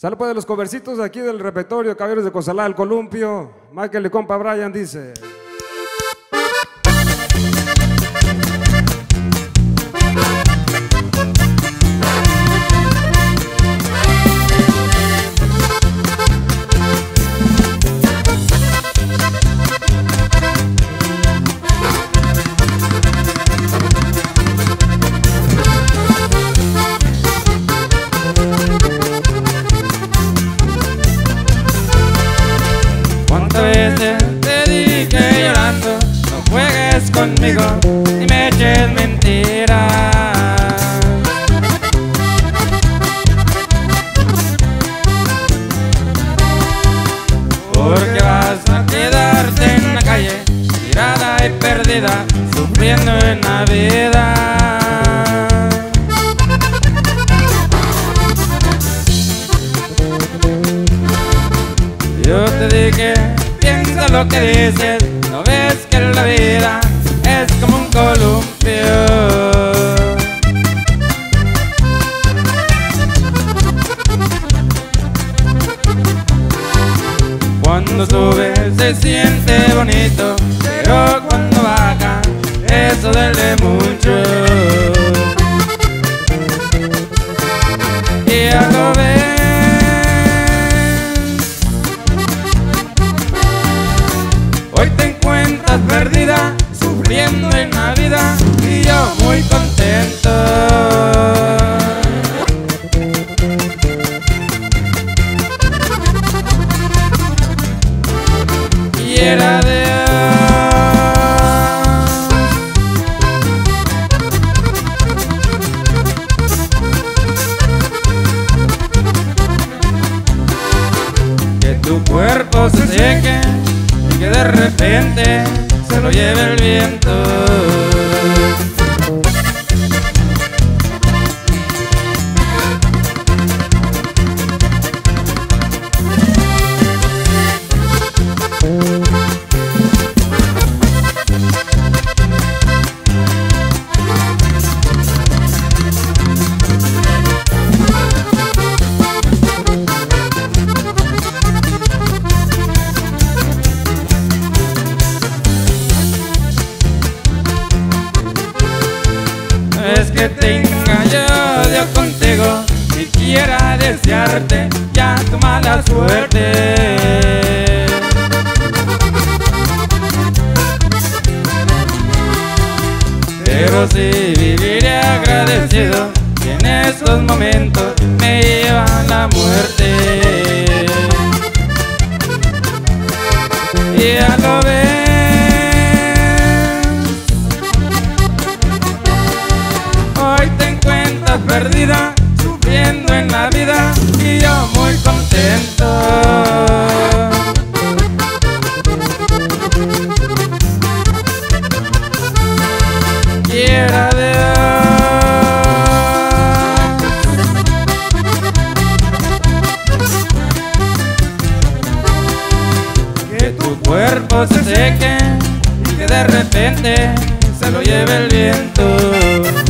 Salud para los covercitos aquí del repertorio Caballeros de Cozalá, El Columpio. Michael y compa Brian dice... conmigo y me eches mentiras. Porque vas a quedarte en la calle, tirada y perdida, sufriendo en la vida. Yo te dije, piensa lo que dices, no ves que la vida es como un columpio. Cuando sube se siente bonito, pero cuando baja eso duele mucho. Y ya lo ves, hoy te encuentras perdida, sufriendo en la vida y yo muy contento. Y era de Dios que tu cuerpo se seque y que de repente se lo lleve el viento. Es que tenga yo odio contigo, ni quiera desearte ya tu mala suerte. Pero si viviré agradecido, y en esos momentos me lleva a la muerte. Y ya lo ves, perdida, sufriendo en la vida y yo muy contento. Quiera Dios que tu cuerpo se seque y que de repente se lo lleve el viento.